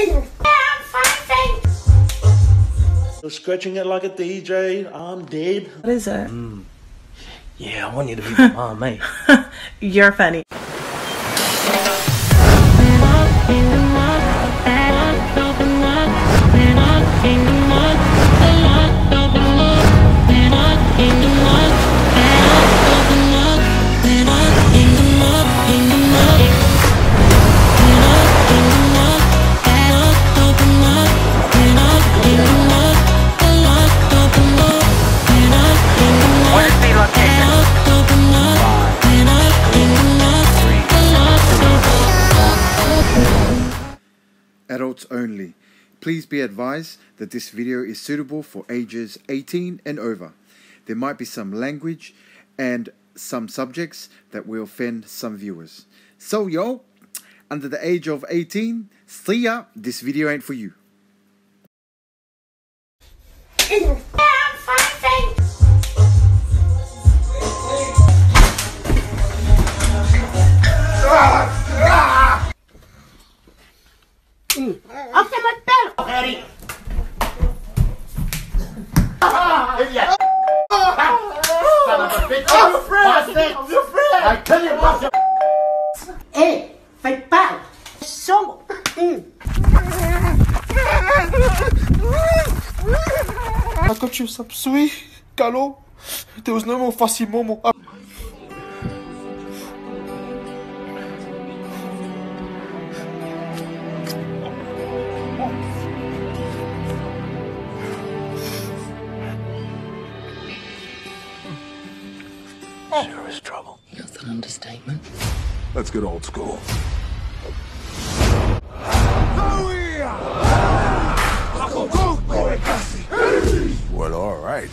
I'm fighting. You're scratching it like a DJ. I'm dead. What is it? Yeah, I want you to be my mom, mate. You're funny. Adults only. Please be advised that this video is suitable for ages 18 and over. There might be some language and some subjects that will offend some viewers. So yo, under the age of 18, see ya, this video ain't for you. I tell you about your hey, fake bad. So I got you subsui, Galo. There was no more fussy momo. Sure is trouble. That's an understatement. Let's get old school. Well, all right.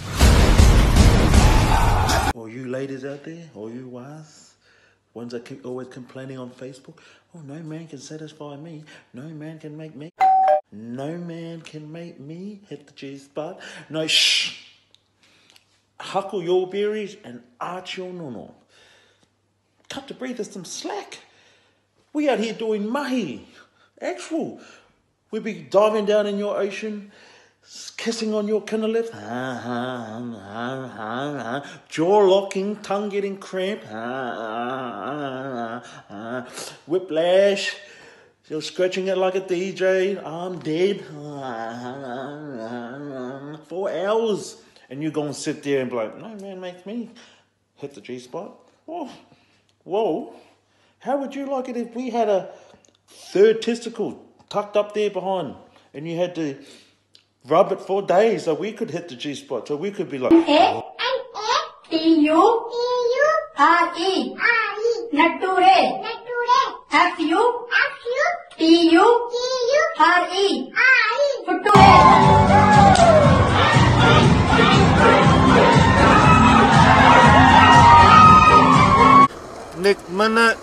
All you ladies out there, all you wives, ones that keep always complaining on Facebook, oh, no man can satisfy me, no man can make me, no man can make me hit the G-spot, no, shh. Huckle your berries and arch your nono. Cut the breathers some slack. We out here doing mahi. Actual. We be diving down in your ocean, kissing on your kind of lip. Jaw locking, tongue getting cramp. Whiplash. You're scratching it like a DJ. I'm dead. 4 hours. And you're going to sit there and be like, no man makes me hit the G-spot. Whoa. Whoa. How would you like it if we had a third testicle tucked up there behind and you had to rub it for days so we could hit the G-spot? So we could be like... Next minute.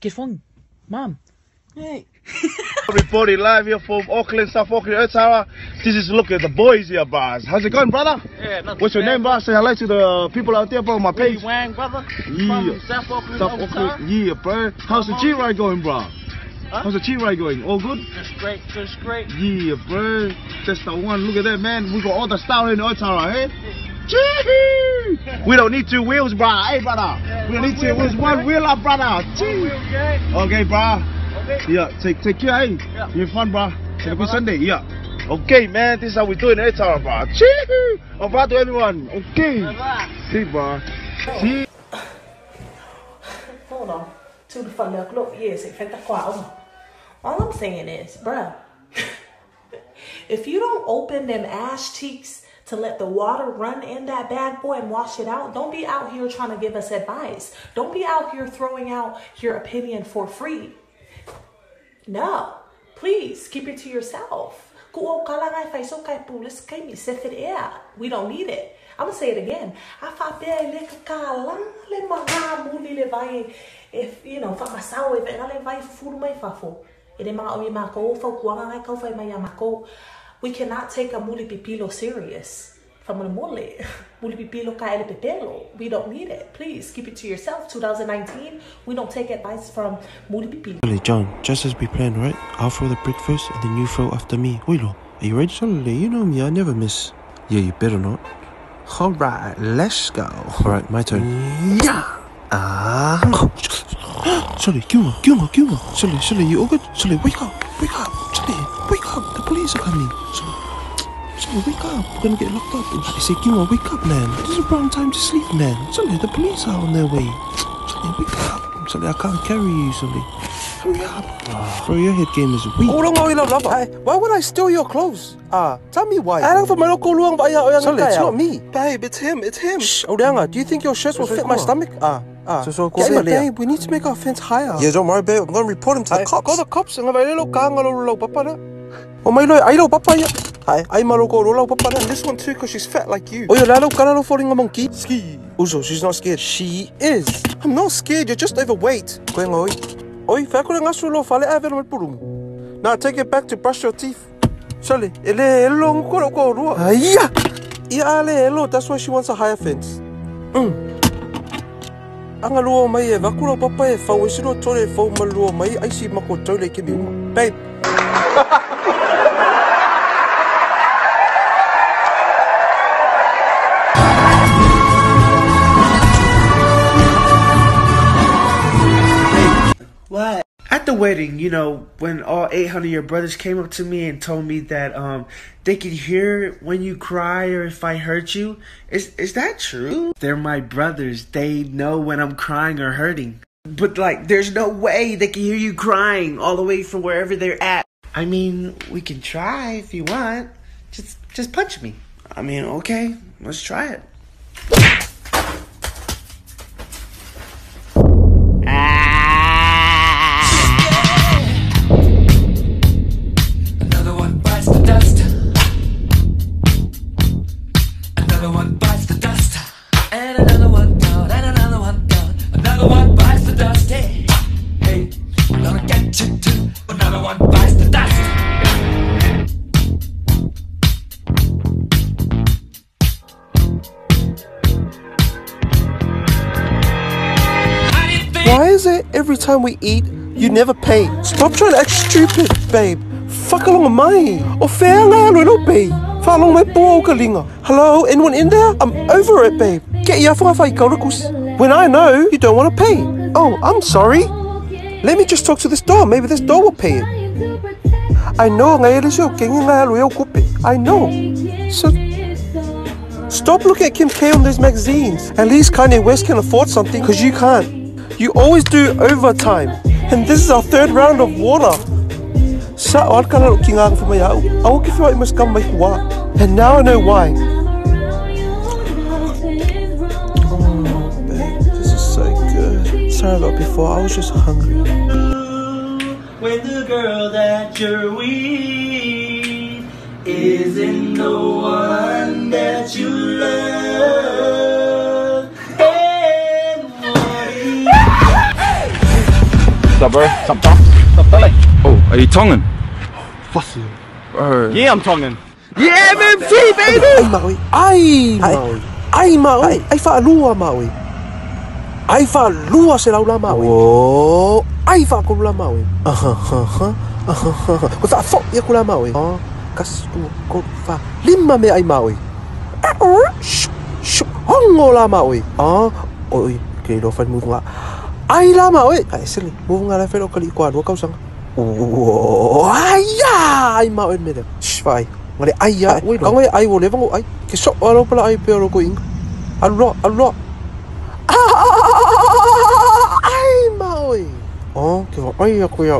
Get on, Mom. Hey. Everybody live here from Auckland, South Auckland, Otawa. This is look at the boys here, bars. How's it going, brother? Yeah, nothing. What's your name, brother? Say hello to the people out there, bro. My page. Willie Wang, brother. Yeah. From South Auckland, Otawa. Yeah, bro. How's the G-Ride going, bro? Huh? How's the G-Ride going? All good? Just great, just great. Yeah, bro. That's the one. Look at that, man. We got all the style in Otawa, eh? Yeah. We don't need 2 wheels, brother. Hey, brother. Yeah, we don't need 2 wheels. One wheel up, brother. Okay, brother. Okay. Yeah, take care, hey. Yeah. You're fun, brother. Have a good Sunday. Yeah. Okay, man. This is how we do it in Otawa, brother. Cheehoo. Bye to everyone. Okay. Bye-bye. See, brother. See. Hold on. To the fun look. Look, yes. All I'm saying is, bruh, if you don't open them ass cheeks to let the water run in that bad boy and wash it out. Don't be out here trying to give us advice. Don't be out here throwing out your opinion for free. No, please keep it to yourself. We don't need it. I'm gonna say it again. We cannot take a muli pipilo serious. We don't need it. Please keep it to yourself. 2019, we don't take advice from muli pipilo. John, just as we planned, right? I'll throw the brick first and then you throw after me. Wilo, are you ready, Solly? You know me, I never miss. Yeah, you better not. Alright, let's go. Alright, my turn. Yeah! Solly, Gilmore. Solly, you all good? Solly, wake up. Solly, wake up. The police are coming. Solly, wake up. We're gonna get locked up. I say, Gilmore, wake up, man. This is the wrong time to sleep, man. Solly, the police are on their way. Solly, wake up. Solly, I can't carry you, Solly. Hurry up. Bro, your head game is weak. Why would I steal your clothes? Tell me why. Solly, it's not me. Babe, it's him. Shh, Odanga, do you think your shirts will fit my stombabe, we need to make our fence higher. Yeah, don't worry, babe. I'm going to report him to the cops. Call the cops. And this one too, because she's fat like you. Uzo, she's not scared. She is. I'm not scared. You're just overweight. Now take it back to brush your teeth. Surely. That's why she wants a higher fence. Babe, what? At the wedding, you know, when all 800 of your brothers came up to me and told me that they could hear when you cry or if I hurt you, is that true? They're my brothers. They know when I'm crying or hurting. But like, there's no way they can hear you crying all the way from wherever they're at. I mean, we can try if you want. Just punch me. I mean, okay, let's try it. Why is it every time we eat, you never pay? Stop trying to act stupid, babe. Fuck along my. Hello, anyone in there? I'm over it, babe. Get your when I know you don't want to pay. Oh, I'm sorry. Let me just talk to this door. Maybe this door will pay it. I know. So stop looking at Kim K on these magazines. At least Kanye West can afford something because you can't. You always do overtime. And this is our third round of water. And now I know why. Oh, babe, this is so good. Sorry about before, I was just hungry. When the girl that you're with isn't the one that you love. And what? Stop, bro. Stop, fella. Oh, are you tonguing? Fuss you. Yeah, I'm tonguing. Yeah, MMT, baby! Ay, Maui. Ay, Maui. Ay, Fa'alua, Maui. Ay, Fa'alua, Selaula, Maui. Oh, ay, Fa'akula, Maui. Kuta, Fok, Yakula, Maui. Oh. Kastu kofa lima me ay maui. Shh, hongo la maui. Oi, kay dofan move nga. Ay la maui. Ay sili move nga la felo kalikwa do kausang. Aya ay maui me de. Shvai. Ngale aya. Ngale ay wo levango ay. Kesok alo pala ay pero ko ing. Allo. Ay maui. Oh, action. Water. Earth. Fire.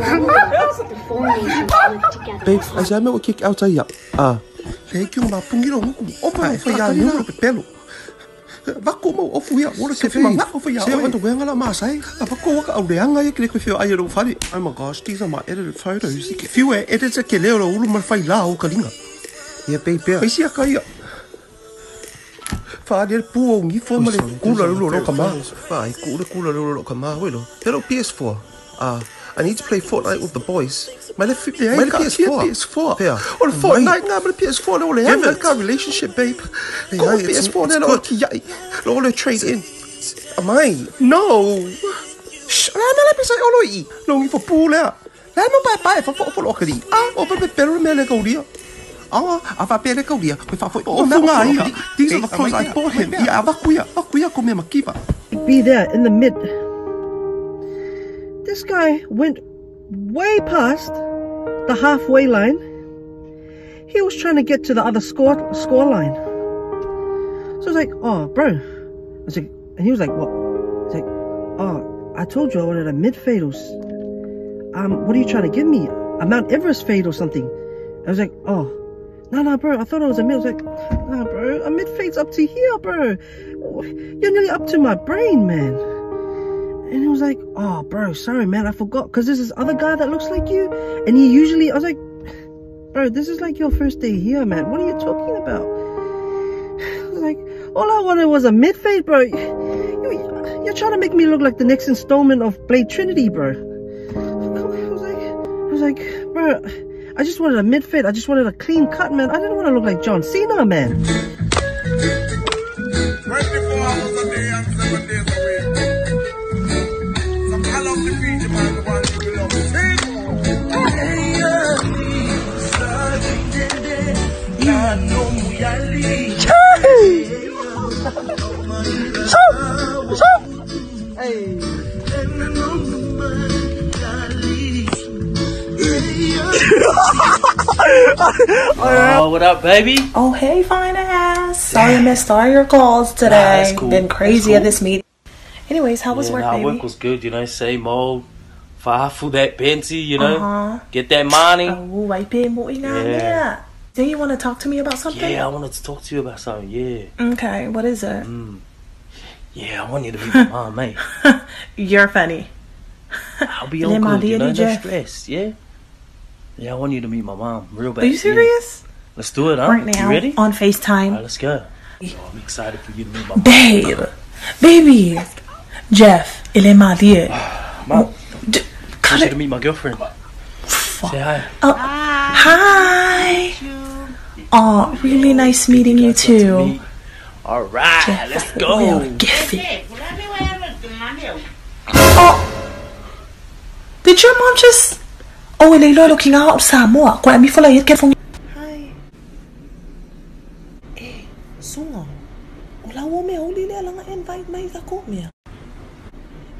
Air. Babe, I said I kick out. Kijk jongen, pungirong, opa ofia jongen pepelo. Bako mo ofuia, wala sa mga ofia. Siya ang tuwing alam masay. Bako wag audiang ay klik ko ay ro fari. Ay magas tisa ma edit photo music. Few edits ke lero ulo mar fai lao kalinga. Ya pepe. Ay siya kaya. Fare il puo ogni forma di culo lo lo kama. Fai culo lo kama welo. Pero PS4. I need to play Fortnite with the boys. My left foot, yeah, my PS4. Yeah. Or Fortnite, nah, my PS4. No, they haven't got a relationship, babe. Go on PS4, then I'll get all the trade in. Am I? No. Shh, I'm not going to say all the way. Longing for pool there. I'm not going to buy for locally. I'm over the better man go there. Oh, I've a better go there. We've got all the money. These are the clothes I bought him. Yeah, I'm going to go keeper. Be there in the mid. This guy went way past the halfway line. He was trying to get to the other score line. So I was like, oh, bro. I was like, and he was like, what? I was like, oh, I told you I wanted a mid fadals. What are you trying to give me? A Mount Everest fade or something? I was like, oh, no, bro. I thought it was a mid. I was like, no, bro, a mid fade's up to here, bro. You're nearly up to my brain, man. And he was like, oh, bro, sorry, man, I forgot. Because there's this other guy that looks like you. And he usually, I was like, bro, this is like your first day here, man. What are you talking about? I was like, all I wanted was a mid-fade, bro. You're trying to make me look like the next installment of Blade Trinity, bro. I was like, bro, I just wanted a mid-fade. I just wanted a clean cut, man. I didn't want to look like John Cena, man. 24 hours a day and 7 days a week. Oh, what up, baby? Oh, hey, fine ass. Sorry I missed all your calls today. Nah, that's cool. Been crazy at this meeting. Anyways, how was work, baby? Work was good, you know, same old. Fafu that Benty, you know. Get that money. Oh, I pay more yeah. Do you want to talk to me about something? Yeah, I wanted to talk to you about something, yeah. Okay, what is it? Yeah, I want you to be my mom, mate. You're funny. I'll be all good, you know, no stress, yeah? Yeah, I want you to meet my mom real bad. Are you serious? Yeah. Let's do it, huh? Right now, you ready? On FaceTime. Alright, let's go. Oh, I'm excited for you to meet my mom. Babe! Baby! Jeff, il est marié. Mom, I want you to meet my girlfriend. Fuck. Say hi. Hi! Oh, really nice meeting you too. All right, Jeff, let's go. Oh, did your mom just? Oh, they are looking out Samoa. Quite me for like it from. Hi. Eh, sungo. Ola wome oli le langa invite mai za komia.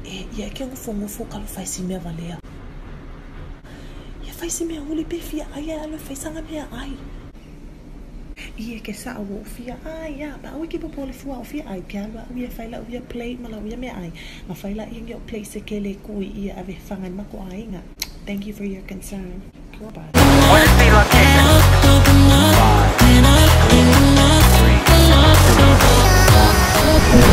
Eh, ya kengo fungo foka lo faisi me valea. Ya faisi me oli pe fia aya lo faisa ngame ai. Ie ke sa o fia ai ya ba o ke po pole fua o fia ai piano o ia faila o ia play mala o ia me ai ma faila ia ngio play se ke le kui ia ave fangan ma ko ai nga. Thank you for your concern. Goodbye. What is the location? 5, 3, 2, 1.